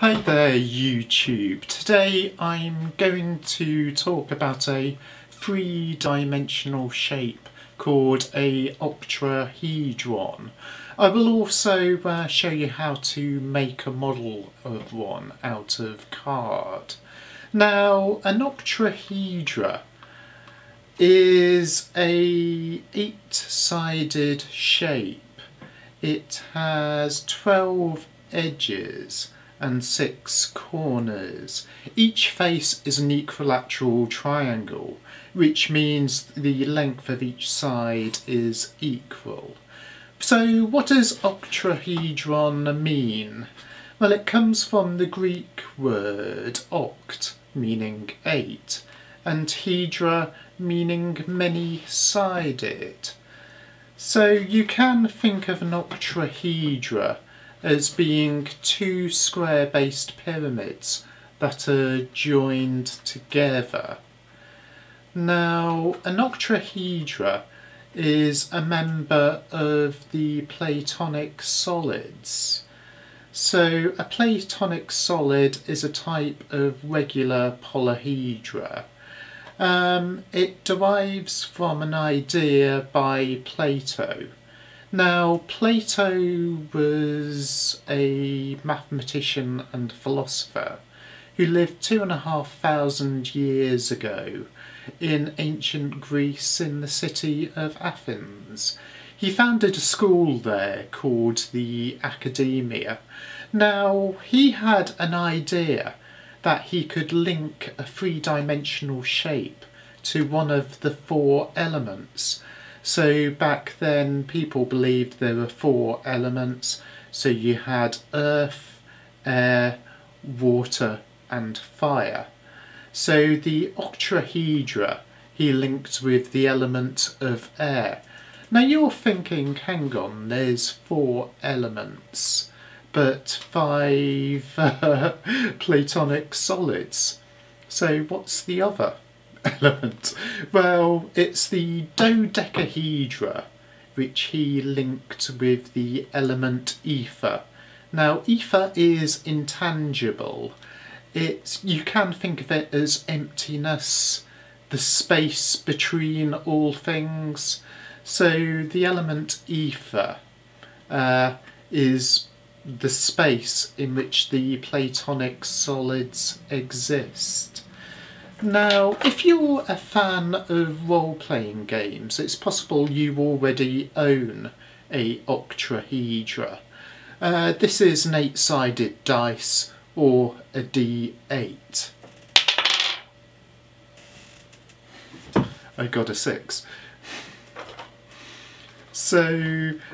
Hi there YouTube, today I'm going to talk about a three-dimensional shape called a octahedron. I will also show you how to make a model of one out of card. Now an octahedra is a eight-sided shape. It has 12 edges and 6 corners. Each face is an equilateral triangle, which means the length of each side is equal. So what does octahedron mean? Well, it comes from the Greek word oct, meaning 8, and hedra, meaning many-sided. So you can think of an octahedra as being 2 square-based pyramids that are joined together. Now, an octahedra is a member of the Platonic solids. So a Platonic solid is a type of regular polyhedra. It derives from an idea by Plato. Now, Plato was a mathematician and philosopher who lived 2,500 years ago in ancient Greece in the city of Athens. He founded a school there called the Academia. Now, he had an idea that he could link a three-dimensional shape to one of the 4 elements. So back then people believed there were 4 elements, so you had earth, air, water and fire. So the octahedra he linked with the element of air. Now you're thinking, hang on, there's 4 elements, but 5 Platonic solids. So what's the other element? Well, it's the dodecahedra, which he linked with the element ether. Now, ether is intangible. You can think of it as emptiness, the space between all things. So the element ether is the space in which the Platonic solids exist. Now, if you're a fan of role-playing games, it's possible you already own a octahedra. This is an 8-sided dice, or a D8. I got a 6. So,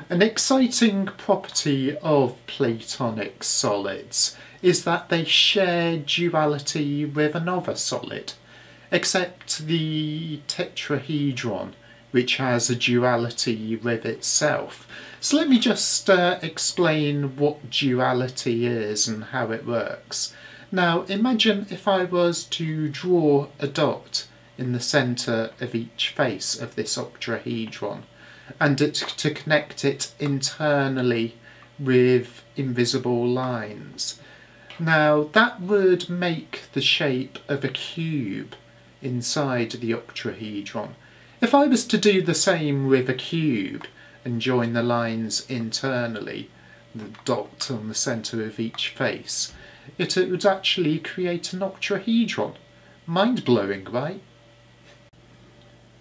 an exciting property of Platonic solids is that they share duality with another solid, except the tetrahedron, which has a duality with itself. So let me just explain what duality is and how it works. Now, imagine if I was to draw a dot in the centre of each face of this octahedron, and to connect it internally with invisible lines. Now, that would make the shape of a cube inside the octahedron. If I was to do the same with a cube and join the lines internally, the dot on the centre of each face, it would actually create an octahedron. Mind-blowing, right?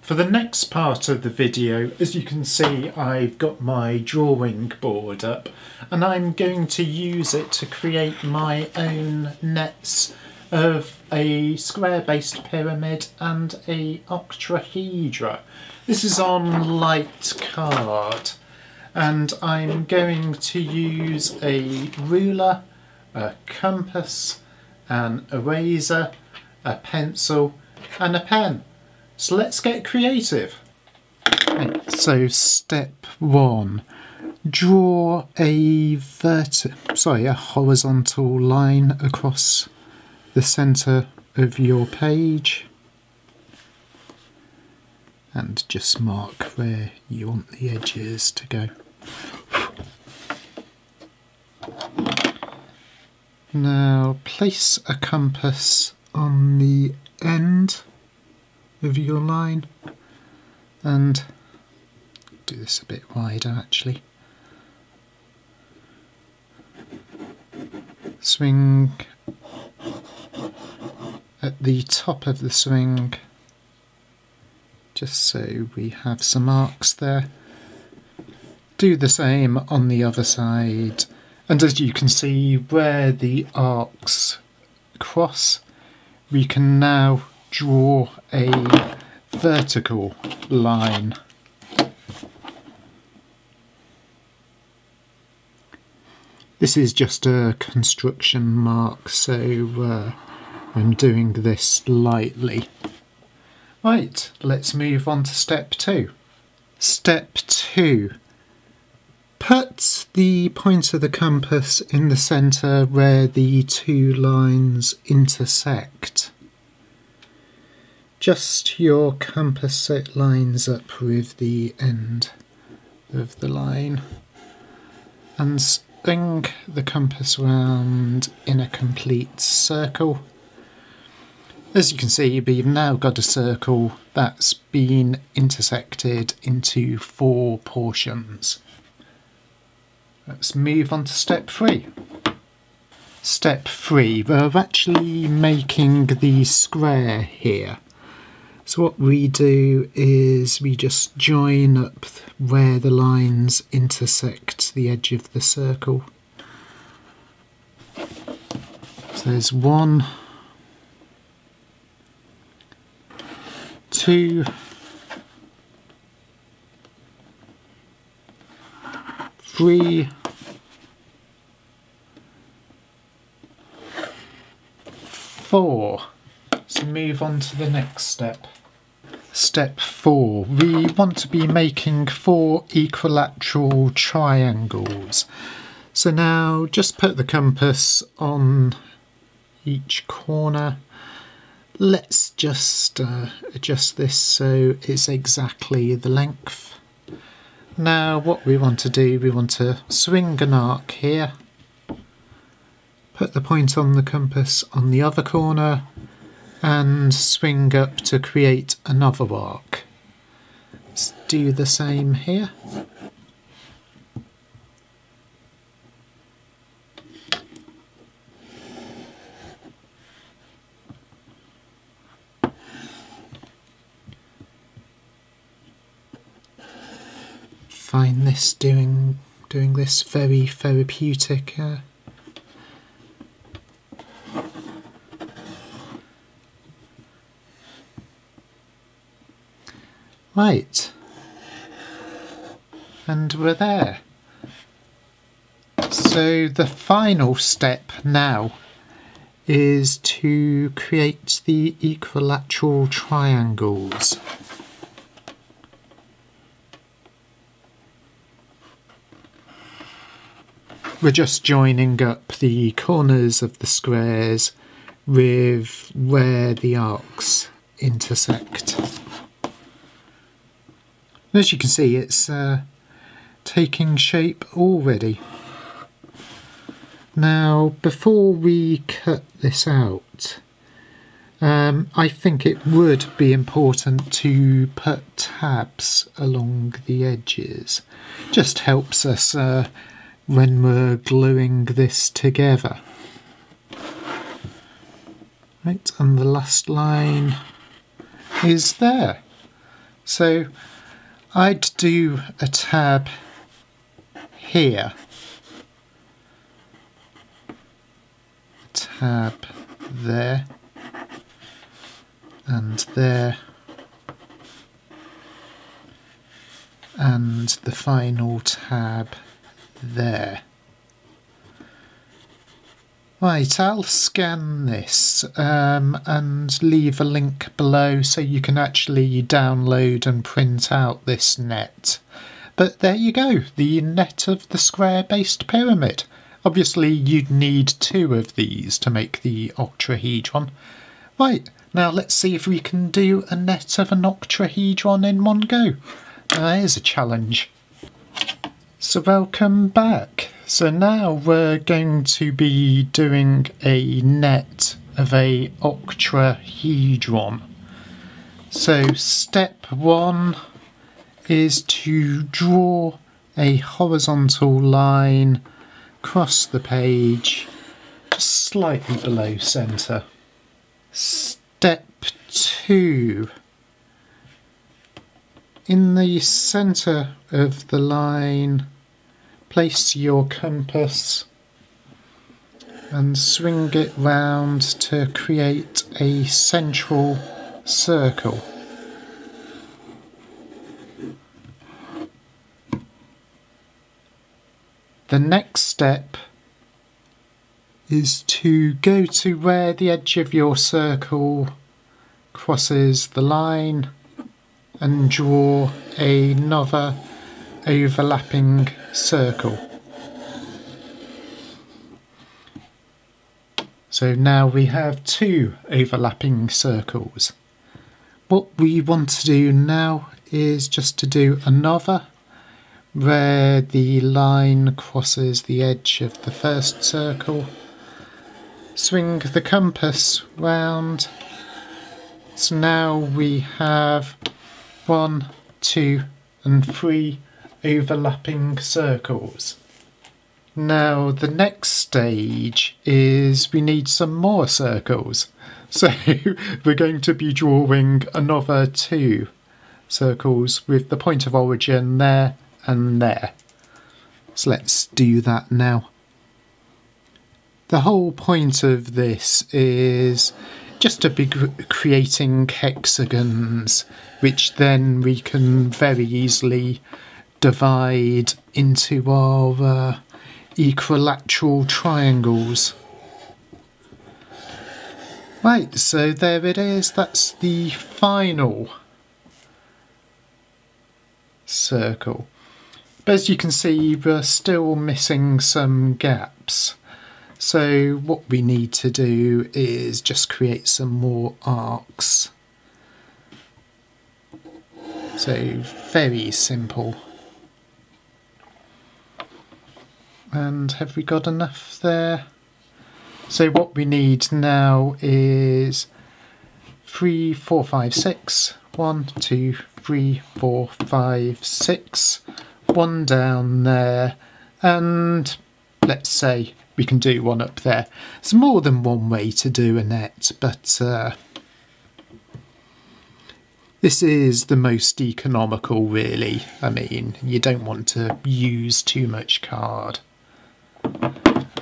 For the next part of the video, as you can see, I've got my drawing board up and I'm going to use it to create my own nets of a square-based pyramid and a octahedra. This is on light card and I'm going to use a ruler, a compass, an eraser, a pencil and a pen. So let's get creative. So step 1, draw a horizontal line across the centre of your page and just mark where you want the edges to go. Now place a compass on the end of your line and do this a bit wider actually. Swing at the top of the swing just so we have some arcs there. Do the same on the other side, and as you can see where the arcs cross we can now draw a vertical line. This is just a construction mark, so I'm doing this lightly. Right, let's move on to step two. Step two. Put the point of the compass in the centre where the two lines intersect. Just your compass so it lines up with the end of the line. And swing the compass round in a complete circle. As you can see, we've now got a circle that's been intersected into four portions. Let's move on to step three. Step three, we're actually making the square here. So what we do is we just join up where the lines intersect the edge of the circle. So there's 1, 2, 3, 4. So move on to the next step. Step 4. We want to be making 4 equilateral triangles. So now just put the compass on each corner. Let's just adjust this so it's exactly the length. Now what we want to do, we want to swing an arc here, put the point on the compass on the other corner and swing up to create another arc. Let's do the same here. Find this doing this very therapeutic. Right, and we're there. So the final step now is to create the equilateral triangles. We're just joining up the corners of the squares with where the arcs intersect. And as you can see, it's taking shape already. Now, before we cut this out, I think it would be important to put tabs along the edges. Just helps us when we're gluing this together. Right, and the last line is there. So I'd do a tab here, a tab there, and there, and the final tab there. Right, I'll scan this and leave a link below so you can actually download and print out this net. But there you go, the net of the square-based pyramid. Obviously you'd need 2 of these to make the octahedron. Right, now let's see if we can do a net of an octahedron in one go. There's a challenge. So welcome back. So now we're going to be doing a net of a octahedron. So step one is to draw a horizontal line across the page, just slightly below centre. Step two, in the centre of the line, place your compass and swing it round to create a central circle. The next step is to go to where the edge of your circle crosses the line and draw another overlapping circle. So now we have two overlapping circles. What we want to do now is just to do another where the line crosses the edge of the first circle. Swing the compass round. So now we have 1, 2 and 3 overlapping circles. Now the next stage is we need some more circles, so we're going to be drawing another 2 circles with the point of origin there and there. So let's do that now. The whole point of this is just to be creating hexagons, which then we can very easily divide into our equilateral triangles. Right, so there it is, that's the final circle. But as you can see, we're still missing some gaps. So what we need to do is just create some more arcs. So very simple. And have we got enough there? So what we need now is 3, 4, 5, 6. 1, 2, 3, 4, 5, 6. 1 down there, and let's say we can do 1 up there. There's more than one way to do a net, but this is the most economical, really. I mean, you don't want to use too much card.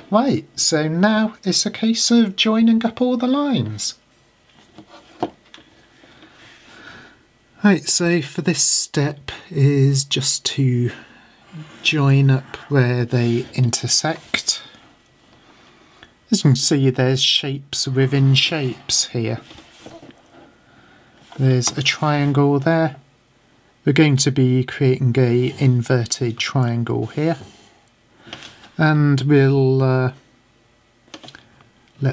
Right, so now it's a case of joining up all the lines. Right, so for this step is just to join up where they intersect. As you can see, there's shapes within shapes here. There's a triangle there. We're going to be creating an inverted triangle here. And we'll let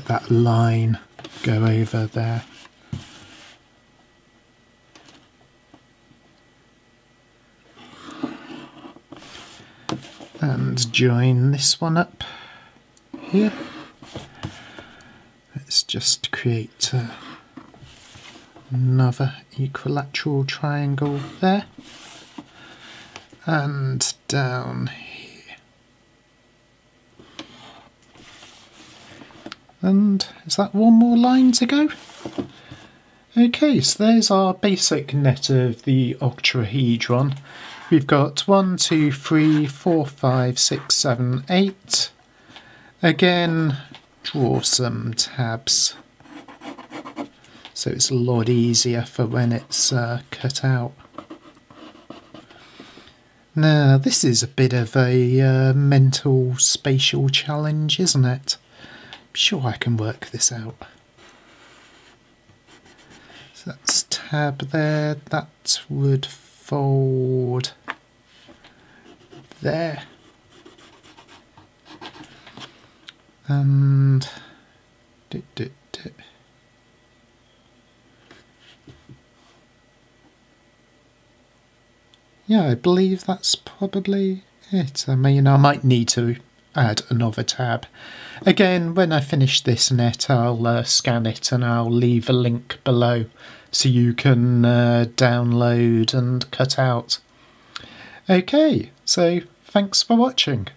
that line go over there. And join this one up here. Let's just create another equilateral triangle there. And down here. And is that one more line to go? Okay, so there's our basic net of the octahedron. We've got 1, 2, 3, 4, 5, 6, 7, 8. Again, draw some tabs so it's a lot easier for when it's cut out. Now this is a bit of a mental spatial challenge, isn't it? I'm sure I can work this out. So that's tab there, that would fold there, and yeah, I believe that's probably it. I mean, I might need to add another tab. Again, when I finish this net, I'll scan it and I'll leave a link below so you can download and cut out. Okay, so thanks for watching.